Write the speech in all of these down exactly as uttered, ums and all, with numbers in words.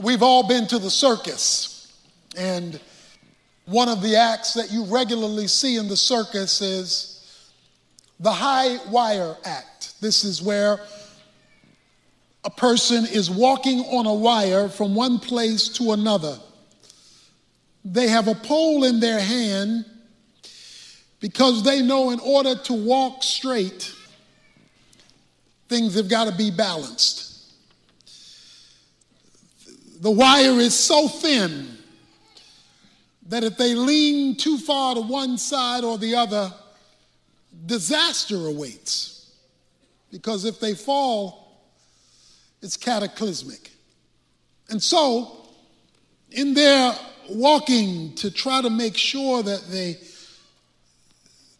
We've all been to the circus, and one of the acts that you regularly see in the circus is the high wire act. This is where a person is walking on a wire from one place to another. They have a pole in their hand because they know in order to walk straight, things have got to be balanced. The wire is so thin that if they lean too far to one side or the other, disaster awaits. Because if they fall, it's cataclysmic. And so, in their walking to try to make sure that they,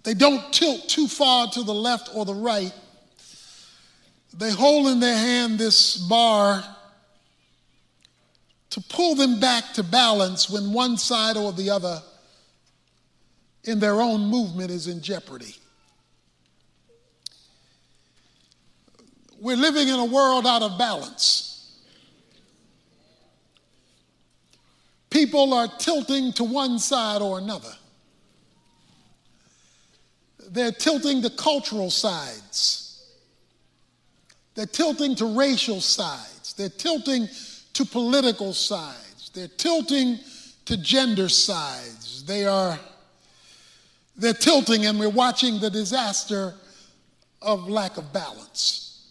they don't tilt too far to the left or the right, they hold in their hand this bar to pull them back to balance when one side or the other in their own movement is in jeopardy. We're living in a world out of balance. People are tilting to one side or another. They're tilting to cultural sides. They're tilting to racial sides. They're tilting to political sides. They're tilting to gender sides. They are, they're tilting, and we're watching the disaster of lack of balance.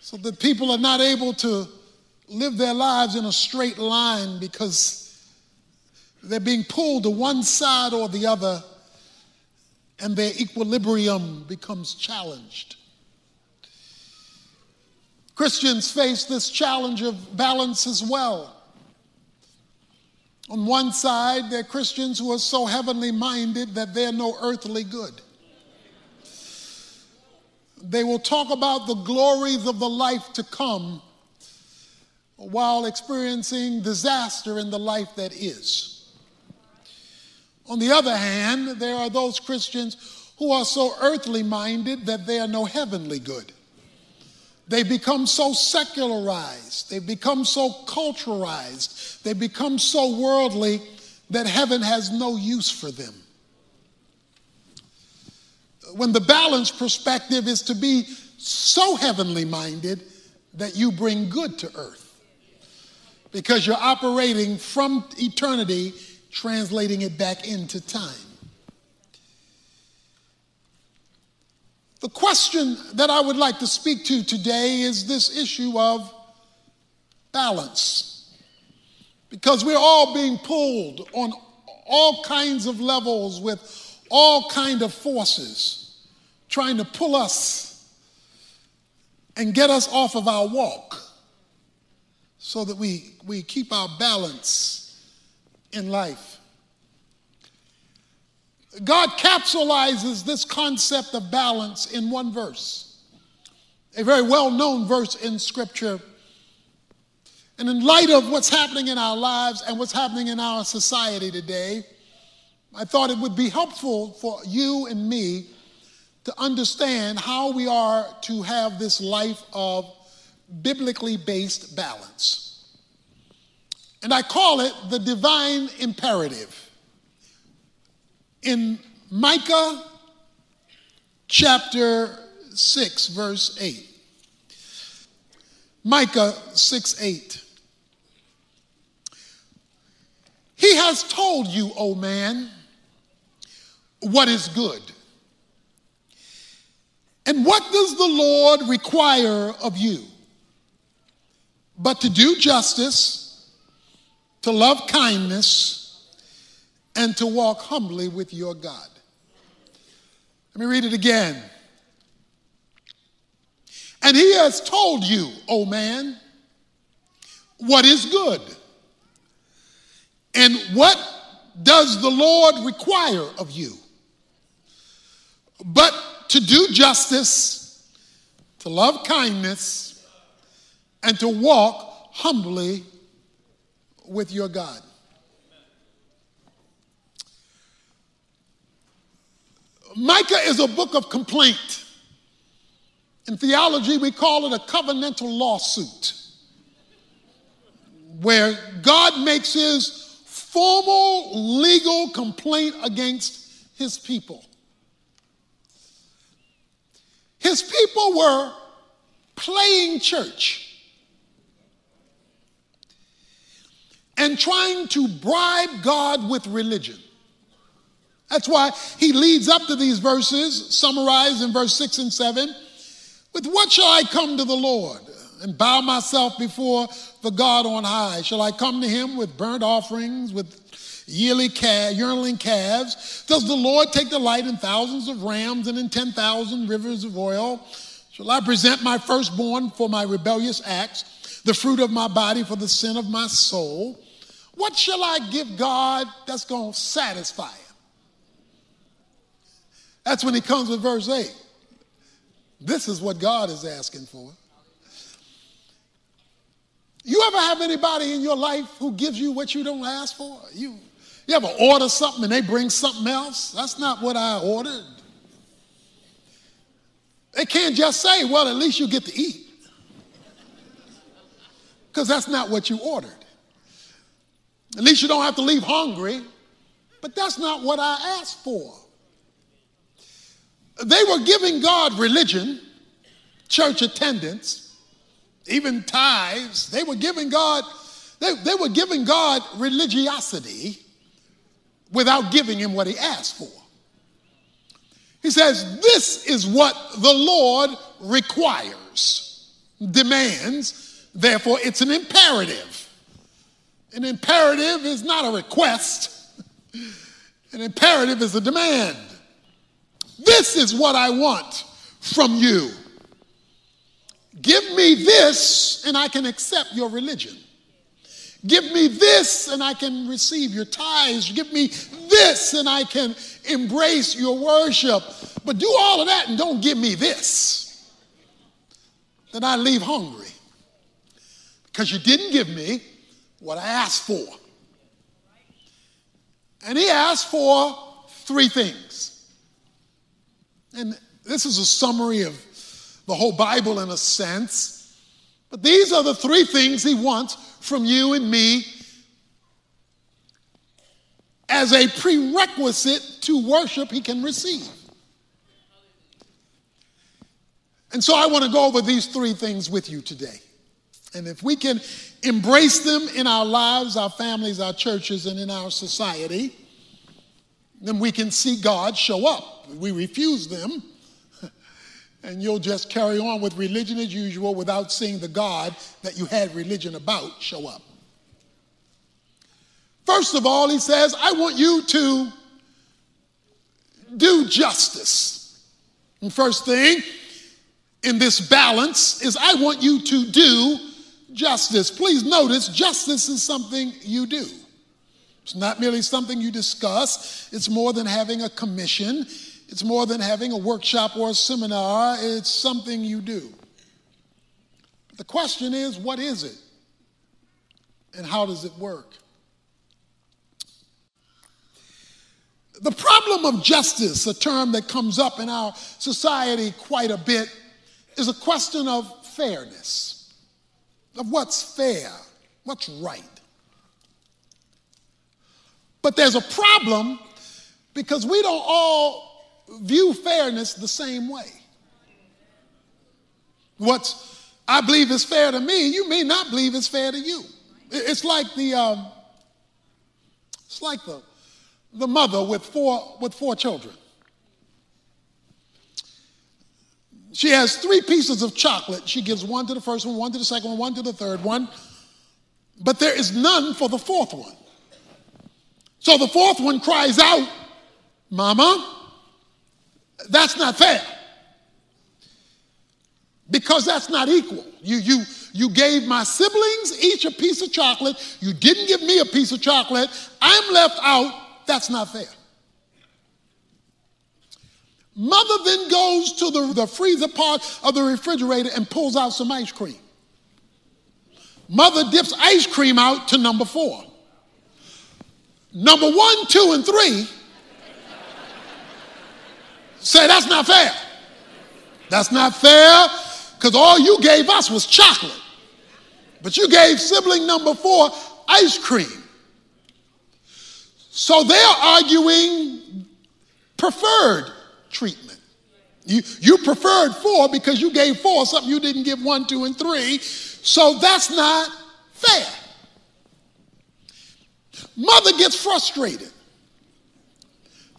So that people are not able to live their lives in a straight line because they're being pulled to one side or the other, and their equilibrium becomes challenged. Christians face this challenge of balance as well. On one side, there are Christians who are so heavenly minded that they're no earthly good. They will talk about the glories of the life to come while experiencing disaster in the life that is. On the other hand, there are those Christians who are so earthly minded that they are no heavenly good. They become so secularized, they become so culturalized, they become so worldly that heaven has no use for them. When the balanced perspective is to be so heavenly minded that you bring good to earth, because you're operating from eternity, translating it back into time. The question that I would like to speak to today is this issue of balance, because we're all being pulled on all kinds of levels with all kinds of forces trying to pull us and get us off of our walk so that we, we keep our balance in life. God capsulizes this concept of balance in one verse, a very well-known verse in Scripture. And in light of what's happening in our lives and what's happening in our society today, I thought it would be helpful for you and me to understand how we are to have this life of biblically based balance. And I call it the divine imperative. In Micah chapter six, verse eight. Micah six, eight. He has told you, O man, what is good. And what does the Lord require of you? But to do justice, to love kindness, and to walk humbly with your God. Let me read it again. And he has told you, O man, what is good, and what does the Lord require of you, but to do justice, to love kindness, and to walk humbly with your God. Micah is a book of complaint. In theology, we call it a covenantal lawsuit. where God makes his formal legal complaint against his people. His people were playing church and trying to bribe God with religion. That's why he leads up to these verses, summarized in verse six and seven. With what shall I come to the Lord and bow myself before the God on high? Shall I come to him with burnt offerings, with yearly calf, yearling calves? Does the Lord take delight in thousands of rams and in ten thousand rivers of oil? Shall I present my firstborn for my rebellious acts, the fruit of my body for the sin of my soul? What shall I give God that's going to satisfy him? That's when he comes with verse eight. This is what God is asking for. You ever have anybody in your life who gives you what you don't ask for? You, you ever order something and they bring something else? That's not what I ordered. They can't just say, well, at least you get to eat. Because that's not what you ordered. At least you don't have to leave hungry. But that's not what I asked for. They were giving God religion, church attendance, even tithes. They were giving God, they, they were giving God religiosity without giving him what he asked for. He says, this is what the Lord requires, demands, therefore it's an imperative. An imperative is not a request. An imperative is a demand. This is what I want from you. Give me this and I can accept your religion. Give me this and I can receive your tithes. Give me this and I can embrace your worship. But do all of that and don't give me this. Then I leave hungry. Because you didn't give me what I asked for. And he asked for three things. And this is a summary of the whole Bible in a sense. But these are the three things he wants from you and me as a prerequisite to worship he can receive. And so I want to go over these three things with you today. And if we can embrace them in our lives, our families, our churches, and in our society, then we can see God show up. We refuse them, and you'll just carry on with religion as usual without seeing the God that you had religion about show up. First of all, he says, I want you to do justice. And first thing in this balance is I want you to do justice. Please notice, justice is something you do. It's not merely something you discuss. It's more than having a commission. It's more than having a workshop or a seminar. It's something you do. But the question is, what is it? And how does it work? The problem of justice, a term that comes up in our society quite a bit, is a question of fairness, of what's fair, what's right. But there's a problem because we don't all view fairness the same way. What I believe is fair to me, you may not believe is fair to you. It's like the um, it's like the the mother with four with four children. She has three pieces of chocolate. She gives one to the first one, one to the second one, one to the third one, but there is none for the fourth one. So the fourth one cries out, Mama, that's not fair. Because that's not equal. You, you, you gave my siblings each a piece of chocolate. You didn't give me a piece of chocolate. I'm left out. That's not fair. Mother then goes to the, the freezer part of the refrigerator and pulls out some ice cream. Mother dips ice cream out to number four. Number one, two, and three say that's not fair. That's not fair because all you gave us was chocolate. But you gave sibling number four ice cream. So they're arguing preferred treatment. You, you preferred four because you gave four something you didn't give one, two, and three. So that's not fair. Mother gets frustrated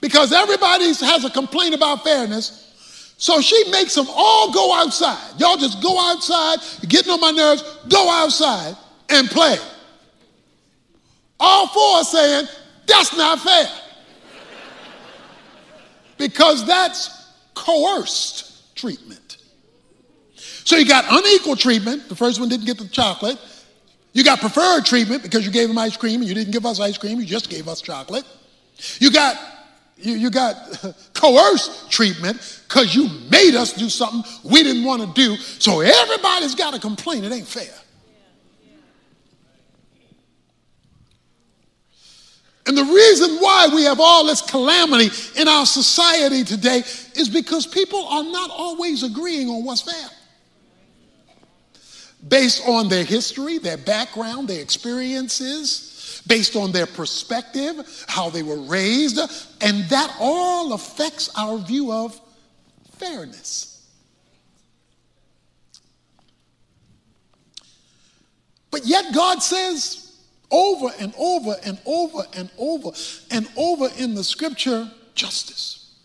because everybody has a complaint about fairness. So she makes them all go outside. Y'all just go outside. You're getting on my nerves. Go outside and play. All four are saying, that's not fair. Because that's coerced treatment. So you got unequal treatment. The first one didn't get the chocolate. You got preferred treatment because you gave them ice cream and you didn't give us ice cream. You just gave us chocolate. You got... You, you got coerced treatment because you made us do something we didn't want to do. So everybody's got to complain. It ain't fair. And the reason why we have all this calamity in our society today is because people are not always agreeing on what's fair. Based on their history, their background, their experiences, based on their perspective, how they were raised, and that all affects our view of fairness. But yet God says over and over and over and over and over in the scripture, justice.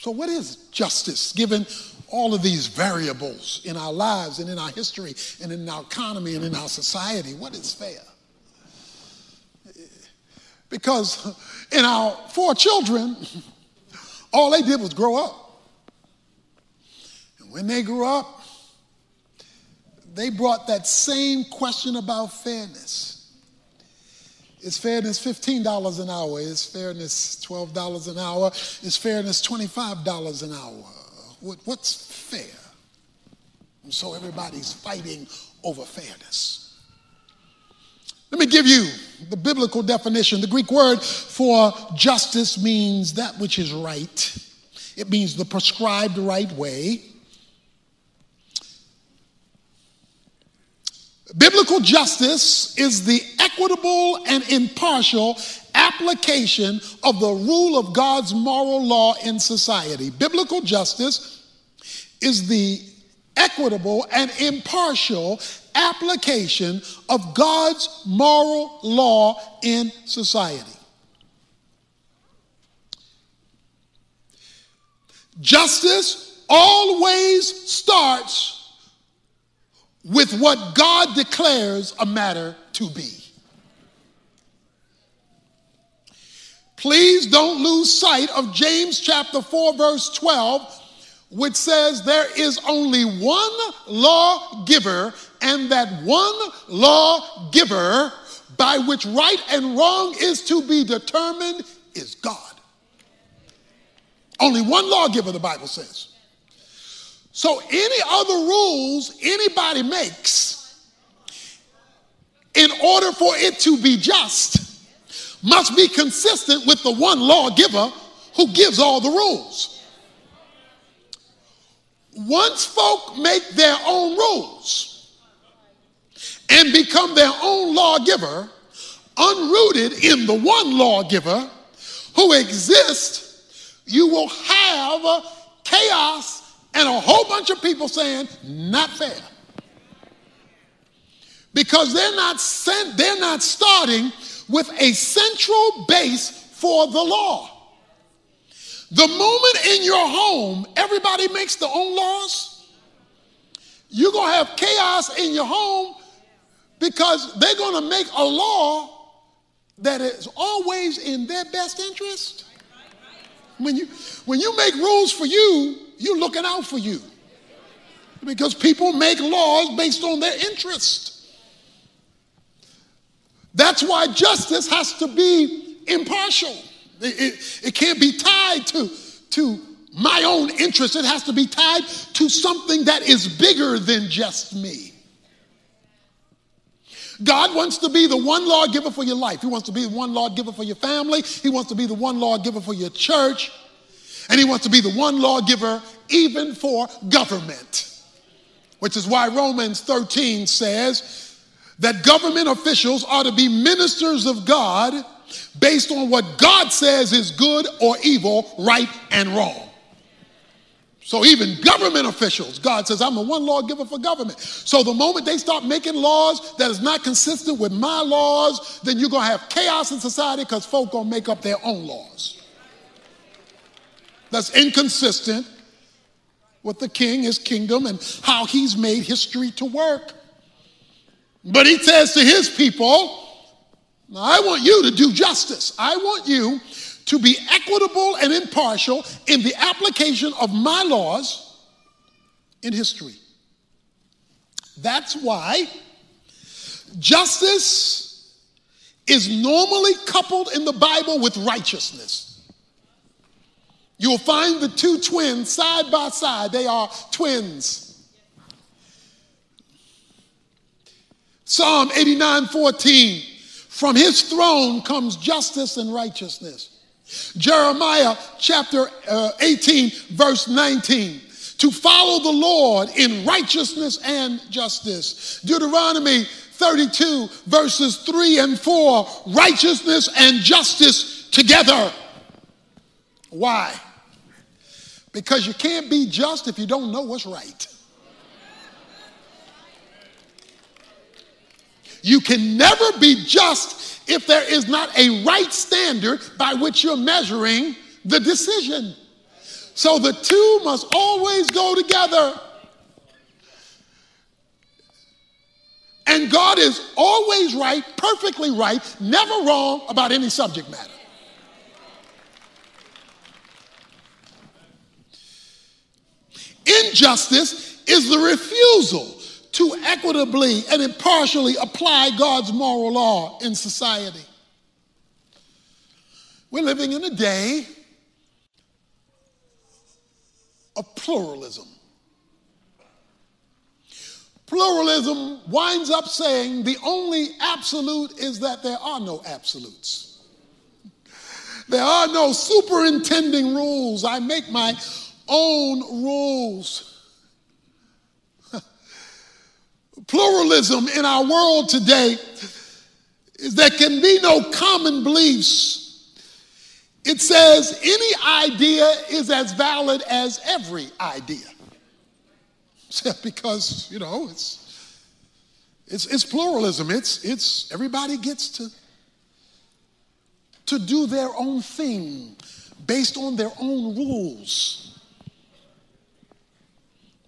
So what is justice given all of these variables in our lives and in our history and in our economy and in our society? What is fair? Because in our four children, all they did was grow up. And when they grew up, they brought that same question about fairness. Is fairness fifteen dollars an hour? Is fairness twelve dollars an hour? Is fairness twenty-five dollars an hour? What, what's fair? And so everybody's fighting over fairness. Let me give you the biblical definition. The Greek word for justice means that which is right. It means the prescribed right way. Biblical justice is the equitable and impartial application of the rule of God's moral law in society. Biblical justice is the equitable and impartial application of God's moral law in society. Justice always starts with what God declares a matter to be. Please don't lose sight of James chapter four, verse twelve, which says there is only one lawgiver, and that one lawgiver by which right and wrong is to be determined is God. Only one lawgiver, the Bible says. So any other rules anybody makes in order for it to be just must be consistent with the one lawgiver who gives all the rules. Once folk make their own rules and become their own lawgiver, unrooted in the one lawgiver who exists, you will have chaos and a whole bunch of people saying, not fair. Because they're not sent, they're not starting with a central base for the law. The moment in your home, everybody makes their own laws, you're going to have chaos in your home because they're going to make a law that is always in their best interest. When you, when you make rules for you, you're looking out for you. Because people make laws based on their interest. That's why justice has to be impartial. It, it, it can't be tied to, to my own interest. It has to be tied to something that is bigger than just me. God wants to be the one lawgiver for your life. He wants to be the one lawgiver for your family. He wants to be the one lawgiver for your church. And he wants to be the one lawgiver even for government. which is why Romans thirteen says that government officials are to be ministers of God based on what God says is good or evil, right and wrong. So even government officials, God says, I'm the one lawgiver for government. So the moment they start making laws that is not consistent with my laws, then you're going to have chaos in society because folk going to make up their own laws that's inconsistent with the king, his kingdom, and how he's made history to work. But he says to his people, I want you to do justice. I want you to be equitable and impartial in the application of my laws in history. That's why justice is normally coupled in the Bible with righteousness. You will find the two twins side by side. They are twins. Psalm eighty-nine fourteen, from his throne comes justice and righteousness. Jeremiah chapter eighteen verse nineteen, to follow the Lord in righteousness and justice. Deuteronomy thirty-two verses three and four, righteousness and justice together. Why? Because you can't be just if you don't know what's right. You can never be just if there is not a right standard by which you're measuring the decision. So the two must always go together. And God is always right, perfectly right, never wrong about any subject matter. Injustice is the refusal to equitably and impartially apply God's moral law in society. We're living in a day of pluralism. Pluralism winds up saying the only absolute is that there are no absolutes. There are no superintending rules. I make my own rules. Pluralism in our world today is there can be no common beliefs. It says any idea is as valid as every idea. Because, you know, it's it's it's pluralism. It's it's everybody gets to to do their own thing based on their own rules.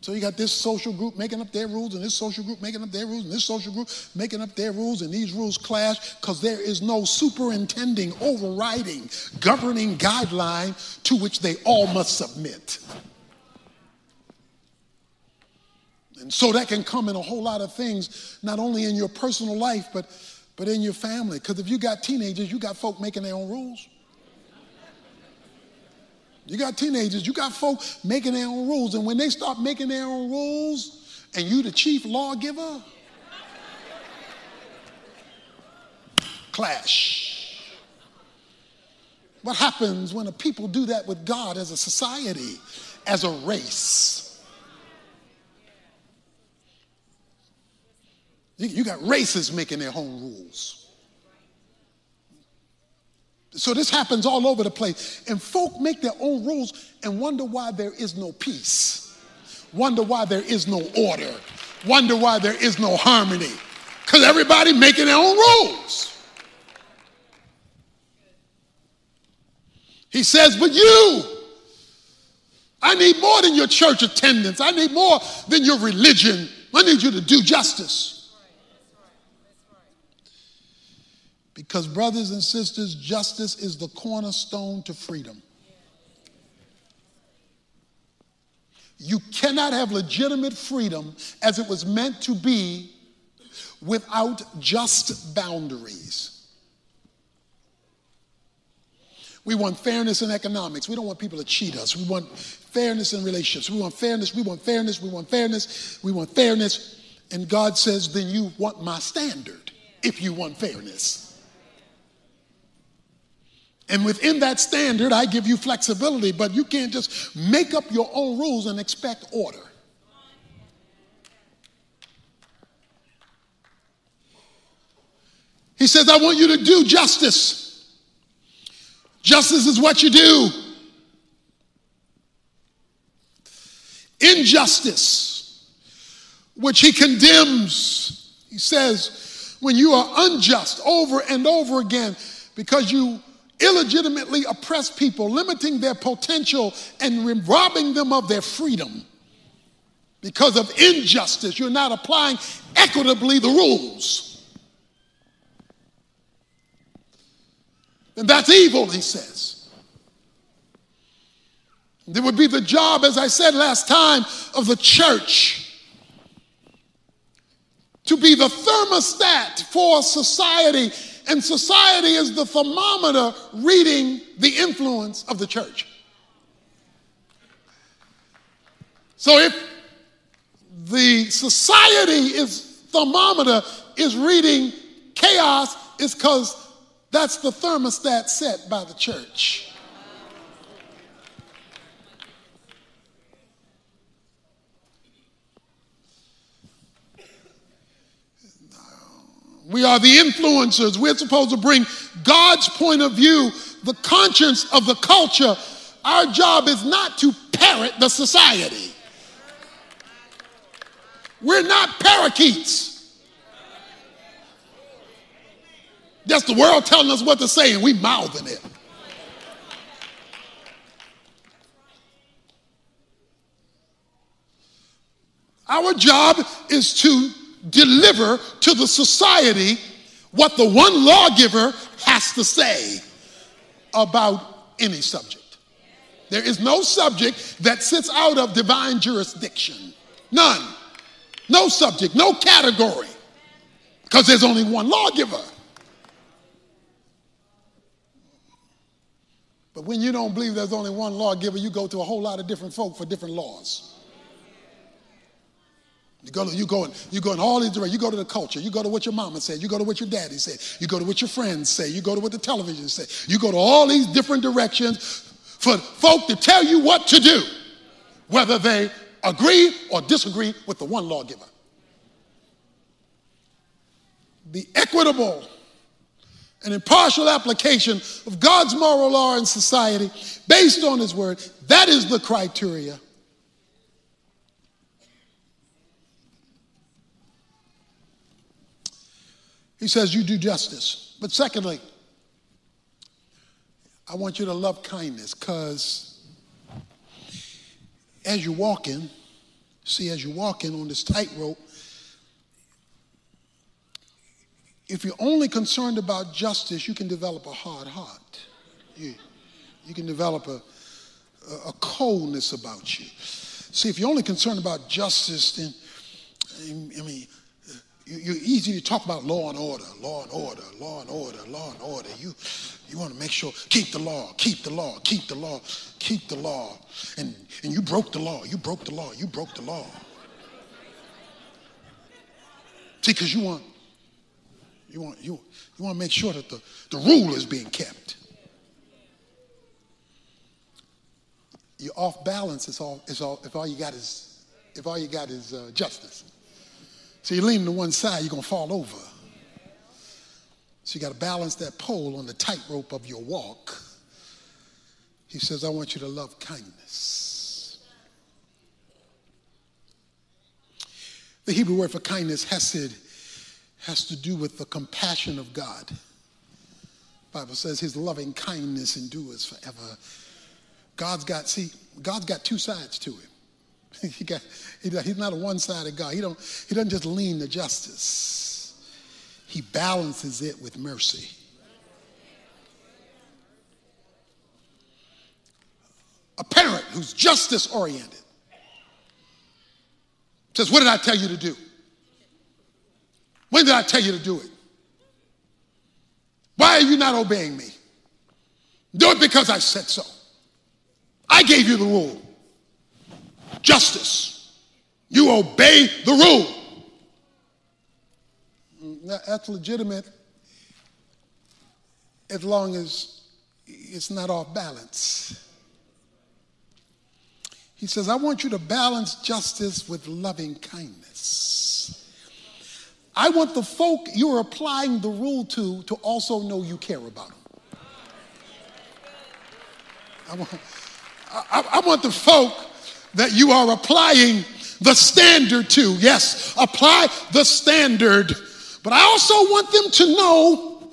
So you got this social group making up their rules, and this social group making up their rules, and this social group making up their rules, and these rules clash because there is no superintending, overriding, governing guideline to which they all must submit. And so that can come in a whole lot of things, not only in your personal life, but, but in your family. Because if you got teenagers, you got folk making their own rules. You got teenagers, you got folk making their own rules. And when they start making their own rules, and you the chief lawgiver, clash. What happens when a people do that with God as a society, as a race? You got races making their own rules. So this happens all over the place. And folk make their own rules and wonder why there is no peace. Wonder why there is no order. Wonder why there is no harmony. Because everybody making their own rules. He says, but you, I need more than your church attendance. I need more than your religion. I need you to do justice. Because, brothers and sisters, justice is the cornerstone to freedom. You cannot have legitimate freedom as it was meant to be without just boundaries. We want fairness in economics. We don't want people to cheat us. We want fairness in relationships. We want fairness. We want fairness. We want fairness. We want fairness. And God says, then you want my standard if you want fairness. And within that standard, I give you flexibility, but you can't just make up your own rules and expect order. He says, I want you to do justice. Justice is what you do. Injustice, which he condemns, he says, when you are unjust over and over again because you illegitimately oppress people, limiting their potential and robbing them of their freedom because of injustice. You're not applying equitably the rules. And that's evil, he says. It would be the job, as I said last time, of the church to be the thermostat for society. And society is the thermometer reading the influence of the church. So if the society is thermometer is reading chaos, it's because that's the thermostat set by the church. We are the influencers. We're supposed to bring God's point of view, the conscience of the culture. Our job is not to parrot the society. We're not parakeets. That's the world telling us what to say and we mouthing it. Our job is to deliver to the society what the one lawgiver has to say about any subject. There is no subject that sits out of divine jurisdiction. None. No subject, no category, because there's only one lawgiver. But when you don't believe there's only one lawgiver, you go to a whole lot of different folk for different laws. You go, to, you, go in, you go in all these directions. You go to the culture. You go to what your mama said. You go to what your daddy said. You go to what your friends say. You go to what the television says. You go to all these different directions for folk to tell you what to do, whether they agree or disagree with the one lawgiver. The equitable and impartial application of God's moral law in society based on his word, that is the criteria. He says, you do justice. But secondly, I want you to love kindness, because as you're walking, see, as you're walking on this tightrope, if you're only concerned about justice, you can develop a hard heart. You, you can develop a, a coldness about you. See, if you're only concerned about justice, then, I mean, you're easy to talk about law and order, law and order, law and order, law and order. You, you want to make sure, keep the law, keep the law, keep the law, keep the law. And, and you broke the law, you broke the law, you broke the law. See, because you want, you want, you, you want to make sure that the, the rule is being kept. You're off balance. It's all, it's all, if all you got is, if all you got is uh, justice. So you lean to one side, you're going to fall over. So you got to balance that pole on the tightrope of your walk. He says, I want you to love kindness. The Hebrew word for kindness, hesed, has to do with the compassion of God. The Bible says his loving kindness endures forever. God's got, see, God's got two sides to him. He got, he, he's not a one-sided God. He, don't, he doesn't just lean to justice. He balances it with mercy. A parent who's justice-oriented says, what did I tell you to do? When did I tell you to do it? Why are you not obeying me? Do it because I said so. I gave you the rule. Justice. You obey the rule. That's legitimate as long as it's not off balance. He says, I want you to balance justice with loving kindness. I want the folk you're applying the rule to to also know you care about them. I want, I, I want the folk that you are applying the standard to. Yes, apply the standard. But I also want them to know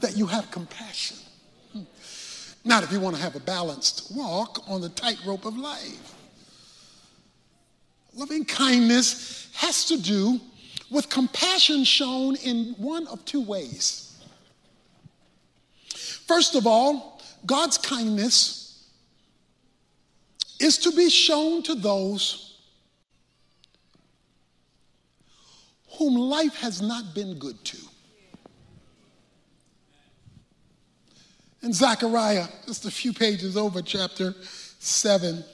that you have compassion. Not if you want to have a balanced walk on the tightrope of life. Loving kindness has to do with compassion shown in one of two ways. First of all, God's kindness is to be shown to those whom life has not been good to. In Zechariah, just a few pages over, chapter seven,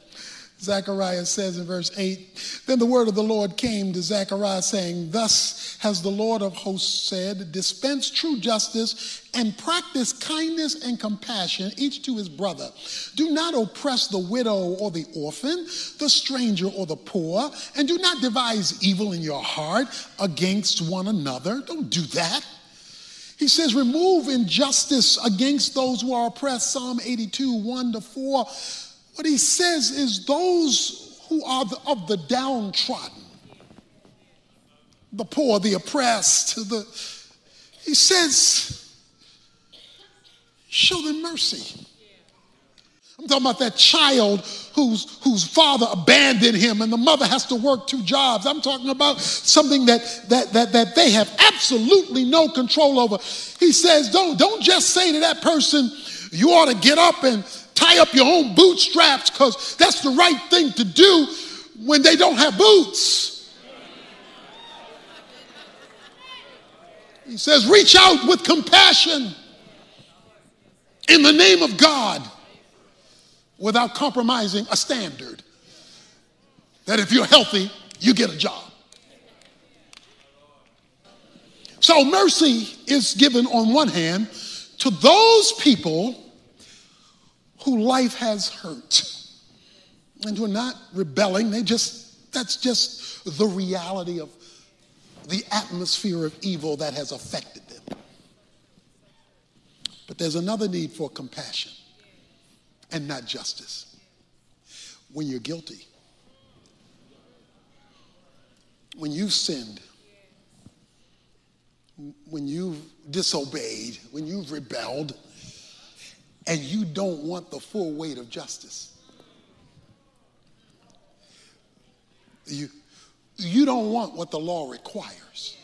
Zechariah says in verse eight, "Then the word of the Lord came to Zechariah, saying, Thus has the Lord of hosts said, dispense true justice and practice kindness and compassion, each to his brother. Do not oppress the widow or the orphan, the stranger or the poor, and do not devise evil in your heart against one another." Don't do that. He says, remove injustice against those who are oppressed, Psalm eighty-two, one to four. What he says is those who are the, of the downtrodden, the poor, the oppressed, the, he says, show them mercy. I'm talking about that child whose, whose father abandoned him and the mother has to work two jobs. I'm talking about something that, that, that, that they have absolutely no control over. He says, don't, don't just say to that person, you ought to get up and tie up your own bootstraps because that's the right thing to do when they don't have boots. He says, reach out with compassion in the name of God without compromising a standard that if you're healthy, you get a job. So mercy is given on one hand to those people who life has hurt and who are not rebelling. They just, that's just the reality of the atmosphere of evil that has affected them. But there's another need for compassion and not justice. When you're guilty, when you've sinned, when you've disobeyed, when you've rebelled, and you don't want the full weight of justice. You, you don't want what the law requires.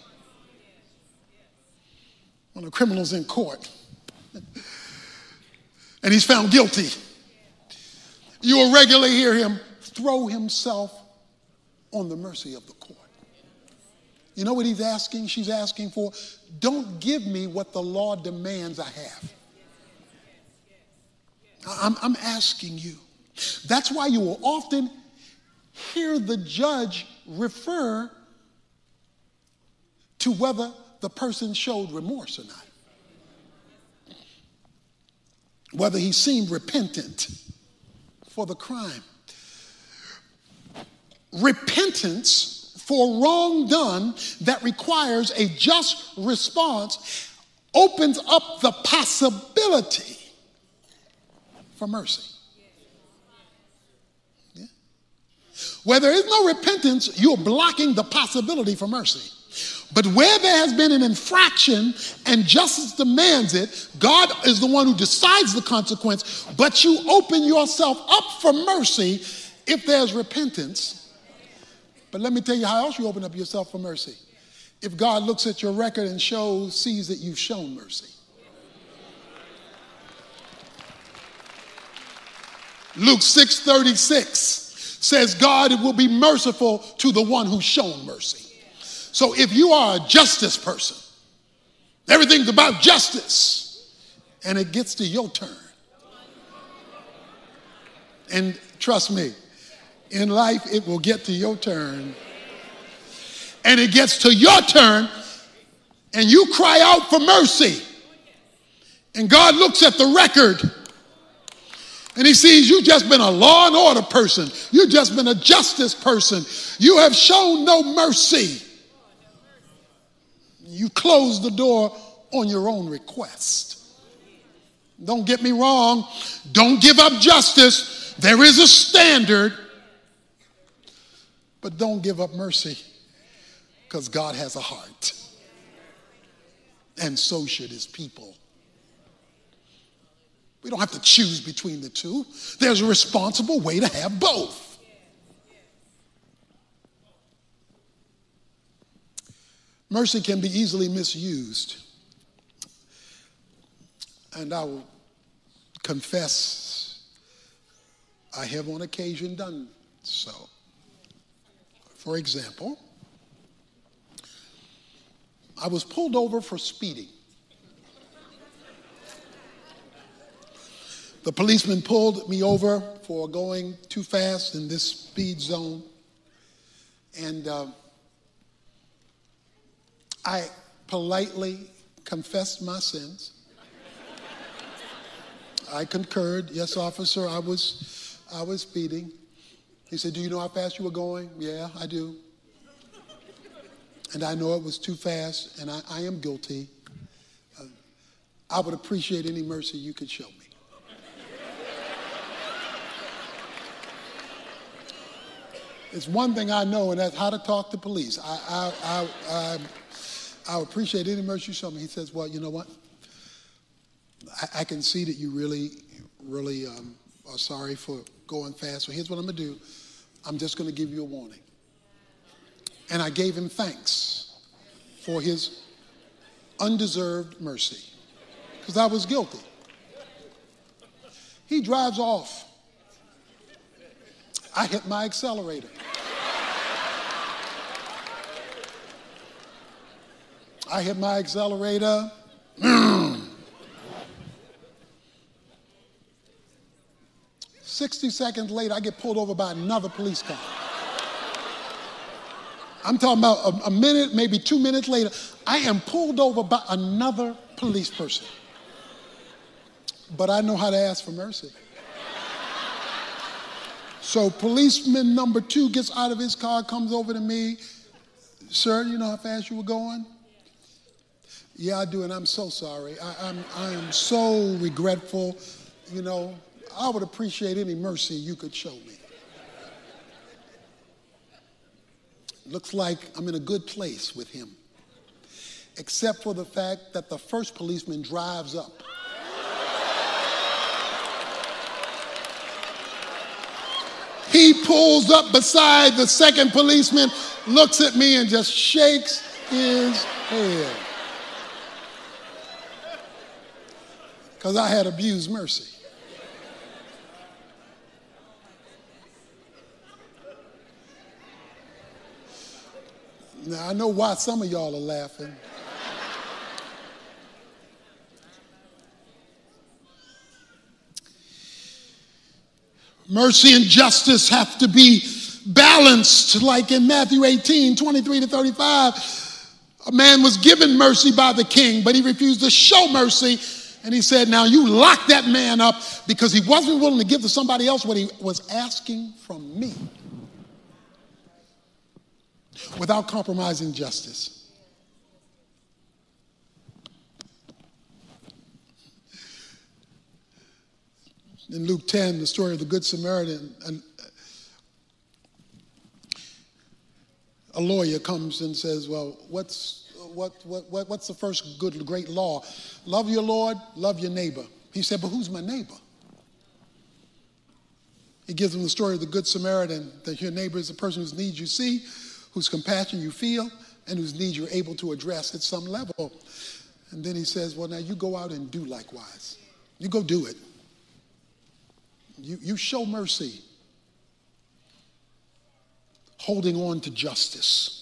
When a criminal's in court and he's found guilty, you will regularly hear him throw himself on the mercy of the court. You know what he's asking, she's asking for? Don't give me what the law demands I have. I'm, I'm asking you. That's why you will often hear the judge refer to whether the person showed remorse or not, whether he seemed repentant for the crime. Repentance for wrong done that requires a just response opens up the possibility for mercy. Yeah. Where there is no repentance, you're blocking the possibility for mercy. But where there has been an infraction and justice demands it, God is the one who decides the consequence, but you open yourself up for mercy if there's repentance. But let me tell you how else you open up yourself for mercy. If God looks at your record and shows, sees that you've shown mercy. Luke six thirty-six says, God will be merciful to the one who's shown mercy. So if you are a justice person, everything's about justice, and it gets to your turn. And trust me, in life it will get to your turn. And it gets to your turn, and you cry out for mercy. And God looks at the record, and he sees you've just been a law and order person. You've just been a justice person. You have shown no mercy. You close the door on your own request. Don't get me wrong. Don't give up justice. There is a standard. But don't give up mercy, because God has a heart. And so should his people. We don't have to choose between the two. There's a responsible way to have both. Mercy can be easily misused. And I will confess, I have on occasion done so. For example, I was pulled over for speeding. The policeman pulled me over for going too fast in this speed zone. And uh, I politely confessed my sins. I concurred, yes, officer, I was, I was speeding. He said, do you know how fast you were going? Yeah, I do. And I know it was too fast, and I, I am guilty. Uh, I would appreciate any mercy you could show me. It's one thing I know, and that's how to talk to police. I, I, I, I, I appreciate any mercy you show me. He says, well, you know what? I, I can see that you really, really um, are sorry for going fast. So here's what I'm going to do. I'm just going to give you a warning. And I gave him thanks for his undeserved mercy, because I was guilty. He drives off. I hit my accelerator. I hit my accelerator. sixty seconds later, I get pulled over by another police car. I'm talking about a, a minute, maybe two minutes later, I am pulled over by another police person. But I know how to ask for mercy. So policeman number two gets out of his car, comes over to me. Sir, you know how fast you were going? Yeah, I do, and I'm so sorry. I, I'm, I am so regretful. You know, I would appreciate any mercy you could show me. Looks like I'm in a good place with him, except for the fact that the first policeman drives up. He pulls up beside the second policeman, looks at me, and just shakes his head, because I had abused mercy. Now, I know why some of y'all are laughing. Mercy and justice have to be balanced, like in Matthew eighteen, twenty-three to thirty-five. A man was given mercy by the king, but he refused to show mercy. And he said, now you lock that man up, because he wasn't willing to give to somebody else what he was asking from me, without compromising justice. In Luke ten, the story of the Good Samaritan, and a lawyer comes and says, well, what's, what, what, what, what's the first good, great law? Love your Lord, love your neighbor. He said, but who's my neighbor? He gives him the story of the Good Samaritan, that your neighbor is the person whose needs you see, whose compassion you feel, and whose needs you're able to address at some level. And then he says, well, now you go out and do likewise. You go do it. You, you show mercy, holding on to justice.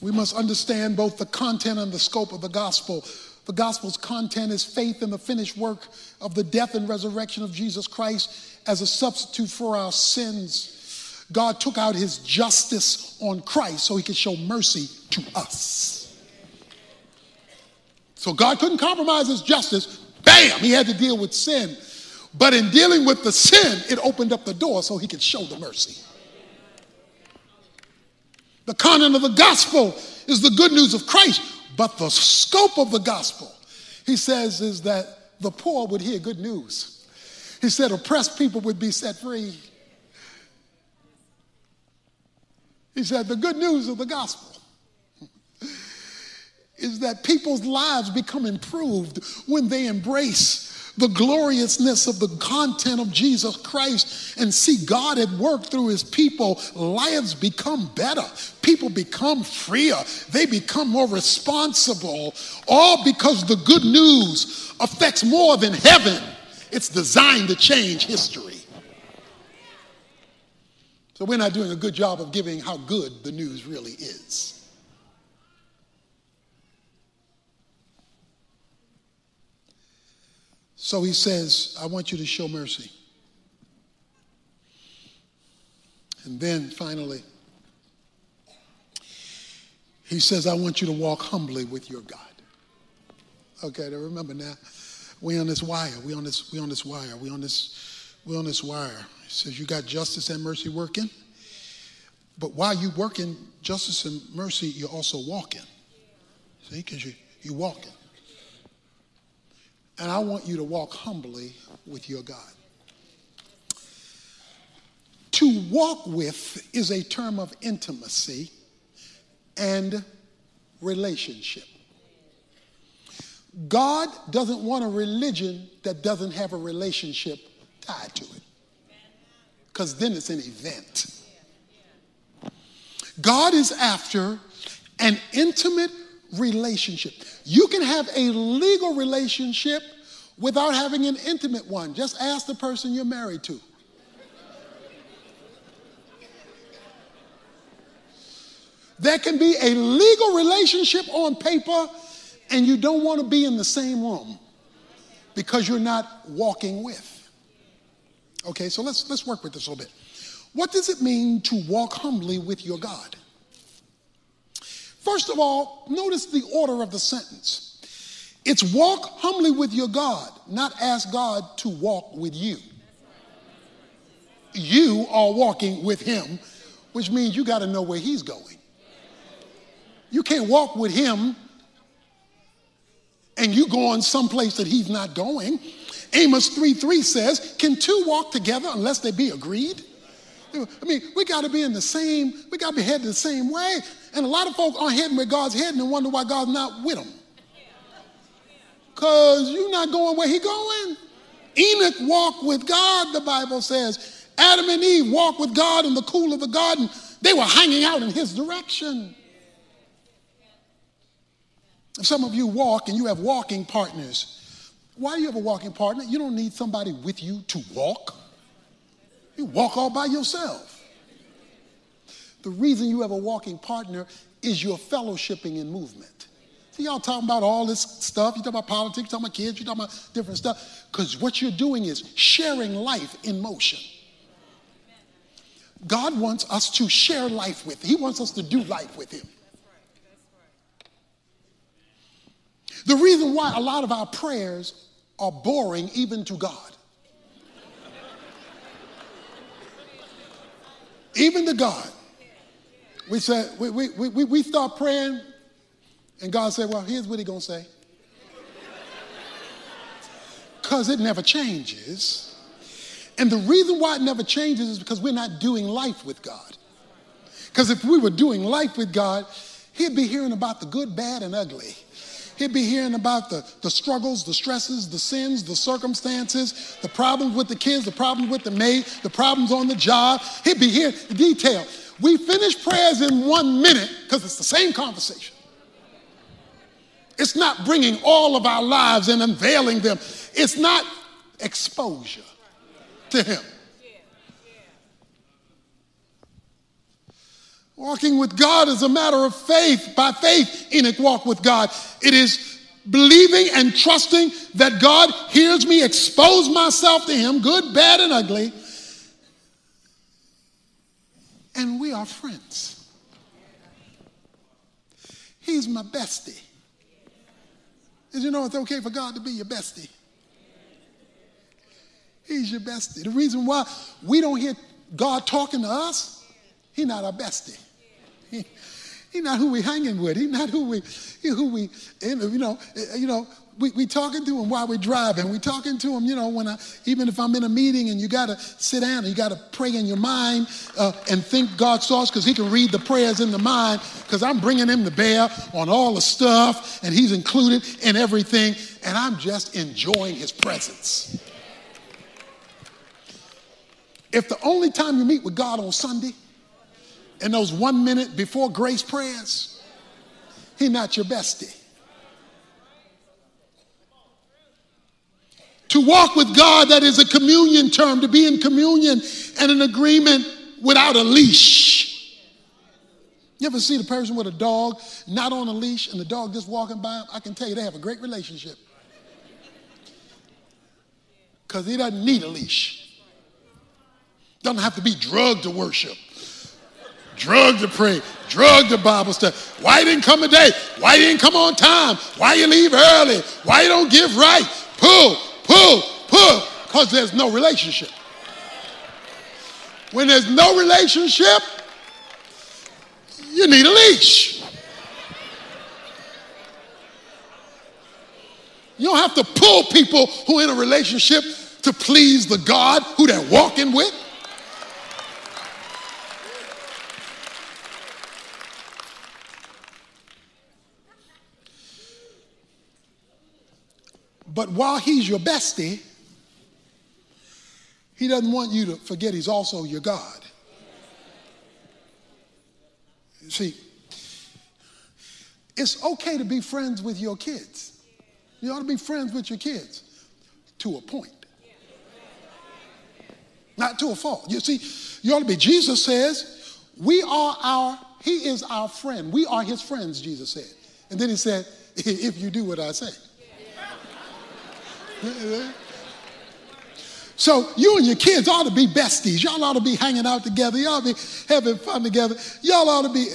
We must understand both the content and the scope of the gospel. The gospel's content is faith in the finished work of the death and resurrection of Jesus Christ as a substitute for our sins. God took out his justice on Christ so he could show mercy to us. So God couldn't compromise his justice. Bam! He had to deal with sin. But in dealing with the sin, it opened up the door so he could show the mercy. The content of the gospel is the good news of Christ, but the scope of the gospel, he says, is that the poor would hear good news. He said oppressed people would be set free. He said the good news of the gospel is that people's lives become improved when they embrace the gloriousness of the content of Jesus Christ and see God at work through his people. Lives become better. People become freer. They become more responsible, all because the good news affects more than heaven. It's designed to change history. So we're not doing a good job of giving how good the news really is. So he says, I want you to show mercy. And then finally, he says, I want you to walk humbly with your God. Okay, now remember now, we on this wire, we on this, we on this wire, we on this, we on this wire. He says, you got justice and mercy working, but while you working justice and mercy, you're also walking. See, because you, you're walking. And I want you to walk humbly with your God. To walk with is a term of intimacy and relationship. God doesn't want a religion that doesn't have a relationship tied to it, because then it's an event. God is after an intimate relationship. You can have a legal relationship without having an intimate one. Just ask the person you're married to. There can be a legal relationship on paper, and you don't want to be in the same room because you're not walking with. Okay, so let's let's work with this a little bit. What does it mean to walk humbly with your God? First of all, notice the order of the sentence. It's walk humbly with your God, not ask God to walk with you. You are walking with him, which means you got to know where he's going. You can't walk with him and you going someplace that he's not going. Amos three three says, can two walk together unless they be agreed? I mean, we got to be in the same, we got to be headed the same way. And a lot of folks aren't heading where God's heading and wonder why God's not with them. Because you're not going where he's going. Enoch walked with God, the Bible says. Adam and Eve walked with God in the cool of the garden. They were hanging out in his direction. If some of you walk and you have walking partners, why do you have a walking partner? You don't need somebody with you to walk. You walk all by yourself. The reason you have a walking partner is you're fellowshipping in movement. See, y'all talking about all this stuff. You talking about politics, you talking about kids, you talking about different stuff. Because what you're doing is sharing life in motion. God wants us to share life with him. He wants us to do life with him. The reason why a lot of our prayers are boring even to God. Even to God, we said we we we we start praying, and God said, "Well, here's what He's gonna say," because it never changes. And the reason why it never changes is because we're not doing life with God. Because if we were doing life with God, He'd be hearing about the good, bad, and ugly. He'd be hearing about the, the struggles, the stresses, the sins, the circumstances, the problems with the kids, the problems with the maid, the problems on the job. He'd be hearing the detail. We finish prayers in one minute because it's the same conversation. It's not bringing all of our lives and unveiling them. It's not exposure to him. Walking with God is a matter of faith. By faith, Enoch walked with God. It is believing and trusting that God hears me, expose myself to him, good, bad, and ugly. And we are friends. He's my bestie. Did you know it's okay for God to be your bestie? He's your bestie. The reason why we don't hear God talking to us, he's not our bestie. He's he not who we hanging with. He's not who we, he who we, you know, you know, we, we talking to him while we're driving. We talking to him, you know, when I, even if I'm in a meeting and you got to sit down and you got to pray in your mind uh, and think God's thoughts, because he can read the prayers in the mind, because I'm bringing him to bear on all the stuff and he's included in everything. And I'm just enjoying his presence. If the only time you meet with God on Sunday and those one minute before grace prayers, he's not your bestie. To walk with God, that is a communion term, to be in communion and an agreement without a leash. You ever see the person with a dog not on a leash and the dog just walking by? I can tell you they have a great relationship, because he doesn't need a leash. Doesn't have to be drugged to worship, drugged to pray, drugged to Bible study. Why you didn't come today? Why you didn't come on time? Why you leave early? Why you don't give right? Pull. Pull, pull, because there's no relationship. When there's no relationship, you need a leash. You don't have to pull people who are in a relationship to please the God who they're walking with. But while he's your bestie, he doesn't want you to forget he's also your God. You see, it's okay to be friends with your kids. You ought to be friends with your kids to a point. Not to a fault. You see, you ought to be. Jesus says, we are our, he is our friend. We are his friends, Jesus said. And then he said, if you do what I say. So you and your kids ought to be besties. Y'all ought to be hanging out together. Y'all ought to be having fun together. Y'all ought to be,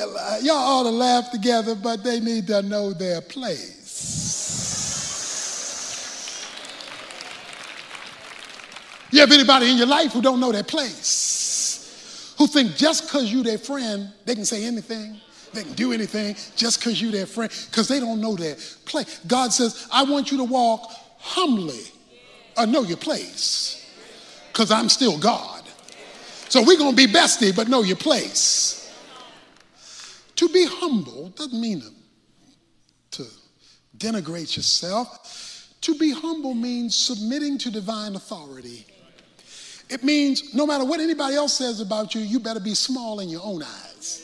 y'all ought to laugh together, but they need to know their place. You have anybody in your life who don't know their place? Who think just because you their friend, they can say anything? They can do anything just because you their friend? Because they don't know their place. God says, I want you to walk humbly, I know your place, because I'm still God. So we're going to be bestie, but know your place. To be humble doesn't mean to, to denigrate yourself. To be humble means submitting to divine authority. It means no matter what anybody else says about you, you better be small in your own eyes.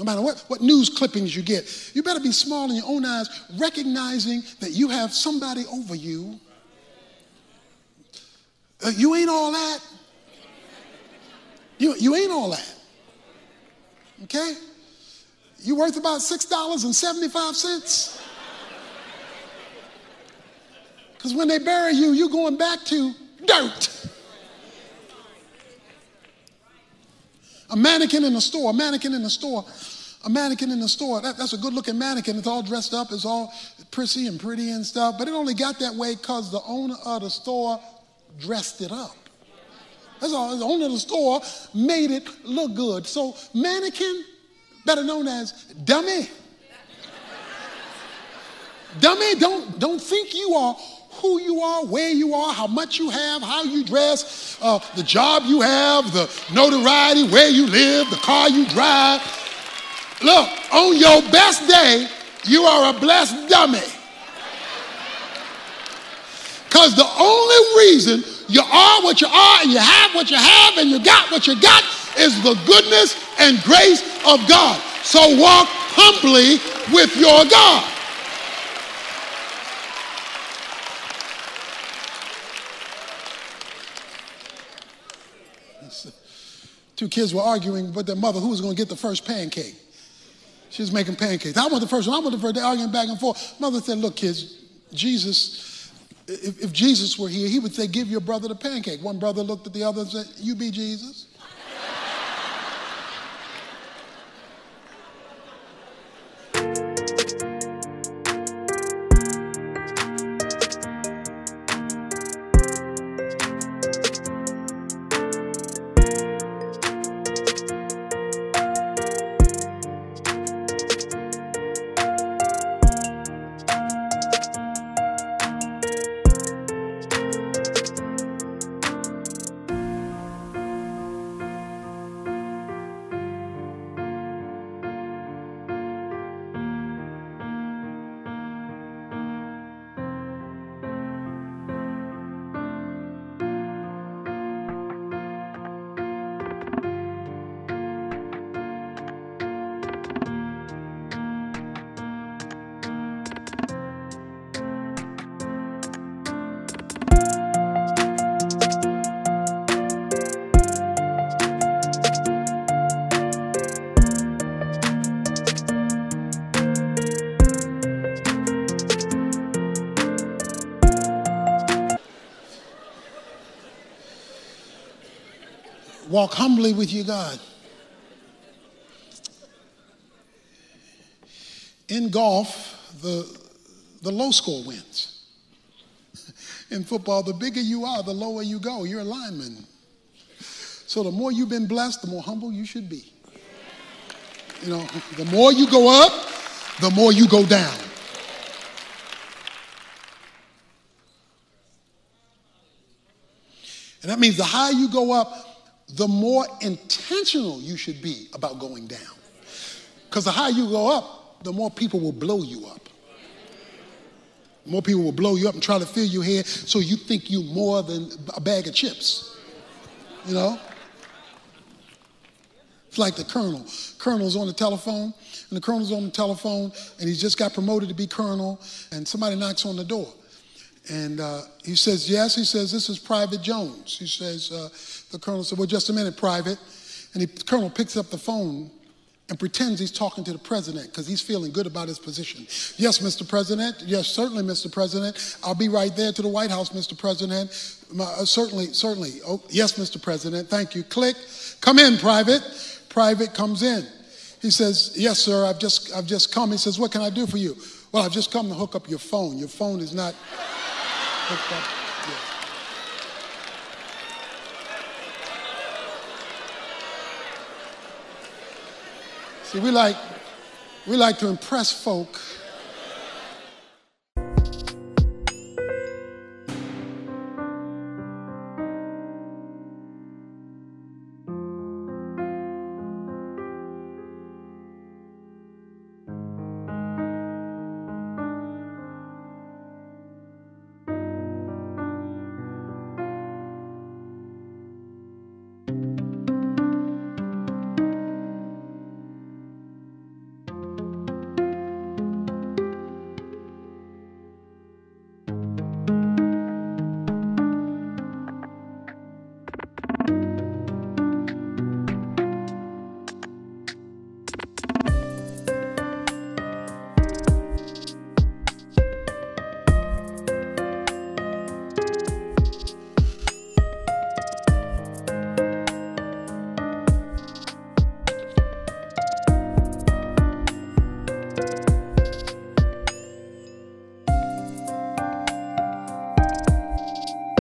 No matter what, what news clippings you get, you better be small in your own eyes, recognizing that you have somebody over you. Uh, you ain't all that. You, you ain't all that. Okay? You're worth about six dollars and seventy-five cents. Because when they bury you, you're going back to dirt. A mannequin in the store, a mannequin in the store, a mannequin in the store. That, that's a good-looking mannequin. It's all dressed up. It's all prissy and pretty and stuff. But it only got that way because the owner of the store dressed it up. That's all. The owner of the store made it look good. So mannequin, better known as dummy. Dummy, don't, don't think you are who you are, where you are, how much you have, how you dress, uh, the job you have, the notoriety, where you live, the car you drive. Look, on your best day, you are a blessed dummy. Because the only reason you are what you are and you have what you have and you got what you got is the goodness and grace of God. So walk humbly with your God. Two kids were arguing with their mother who was going to get the first pancake. She was making pancakes. I want the first one. I want the first. They're arguing back and forth. Mother said, look, kids, Jesus, if, if Jesus were here, he would say, give your brother the pancake. One brother looked at the other and said, you be Jesus. walk humbly with you, God. In golf, the, the low score wins. In football, the bigger you are, the lower you go. You're a lineman. So the more you've been blessed, the more humble you should be. You know, the more you go up, the more you go down. And that means the higher you go up, the more intentional you should be about going down. Because the higher you go up, the more people will blow you up. More people will blow you up and try to fill your head so you think you more than a bag of chips. You know? It's like the colonel. Colonel's on the telephone, and the colonel's on the telephone, and he's just got promoted to be colonel, and somebody knocks on the door. And uh, he says, yes. He says, this is Private Jones. He says, uh, the colonel said, well, just a minute, Private. And he, the colonel picks up the phone and pretends he's talking to the president because he's feeling good about his position. Yes, Mister President. Yes, certainly, Mister President. I'll be right there to the White House, Mister President. My, uh, certainly, certainly. Oh, yes, Mister President. Thank you. Click. Come in, Private. Private comes in. He says, yes, sir, I've just, I've just come. He says, what can I do for you? Well, I've just come to hook up your phone. Your phone is not... See, we like, we like to impress folk